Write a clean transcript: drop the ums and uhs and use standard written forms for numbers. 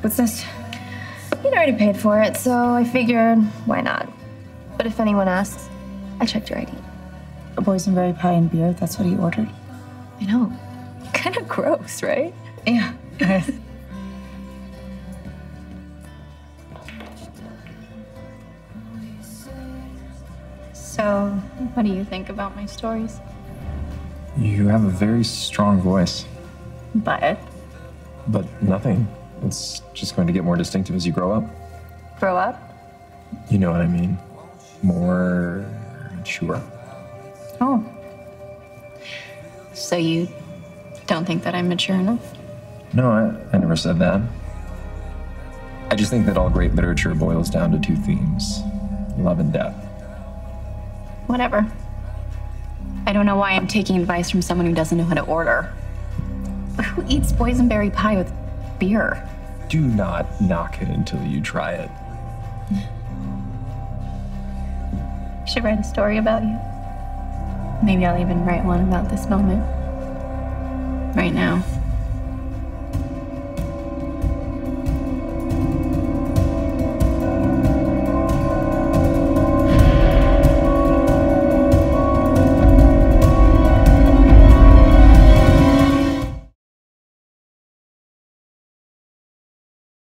What's this? He'd already paid for it, so I figured, why not? But if anyone asks, I checked your ID. A boysenberry pie and beer, that's what he ordered. I know. Kind of gross, right? Yeah. So, what do you think about my stories? You have a very strong voice. But? But nothing. It's just going to get more distinctive as you grow up. Grow up? You know what I mean. More mature. Oh. So you don't think that I'm mature enough? No, I never said that. I just think that all great literature boils down to two themes: love and death. Whatever. I don't know why I'm taking advice from someone who doesn't know how to order. Who eats boysenberry pie with beer? Do not knock it until you try it. I should write a story about you. Maybe I'll even write one about this moment. Right now.